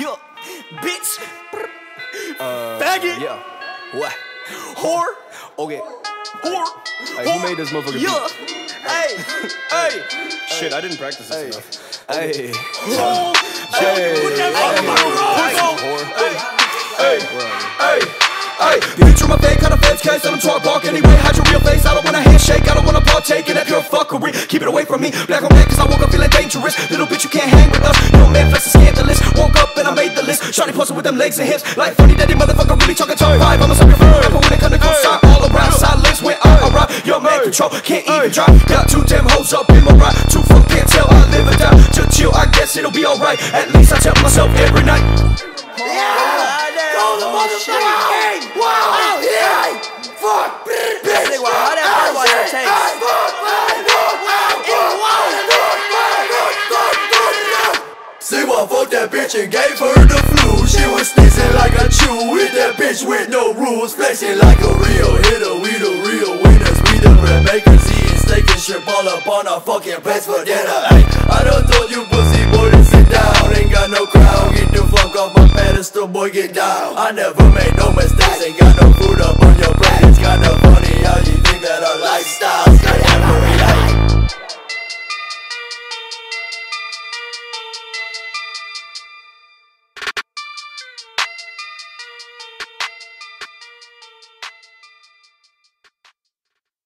Yo, bitch, faggot, yeah, what, whore, okay, whore, hey, who made this motherfucker? Yeah, hey, hey, shit, I didn't practice this enough. Hey, whore, hey, put that motherfucker on, hey, hey, hey. Ay, bitch, you my fake, kind of feds case, I'm trying to bark anyway. Hide your real face, I don't want a handshake, I don't want to partake in that pure fuckery. Keep it away from me, black on black, cause I woke up feeling dangerous. Little bitch, you can't hang with us, your man flex is scandalous. Woke up and I made the list, shawty posted with them legs and hips. Like funny daddy motherfucker really talking top five. I'ma stop your friend, but when it comes to go side, all around, side lips went out, alright. Your man control, can't even drive, got two damn hoes up in my ride. Two fuck can't tell, I live or die, just chill, I guess it'll be alright. At least I tell myself every night. See what fuck that bitch and gave her the flu. She was sneezing like a chew. Hit that bitch with no rules, flexing like a real hitter. We the real winners, we the bread makers, eating steak and shit all up on our fucking plates for dinner. Ay, I done told you pussy boy to sit down, ain't got no crown. Get the fuck off my pedestal, boy, get down. I never made no mistakes, ain't got no food up on your plate. It's kinda funny how you think that our lifestyle.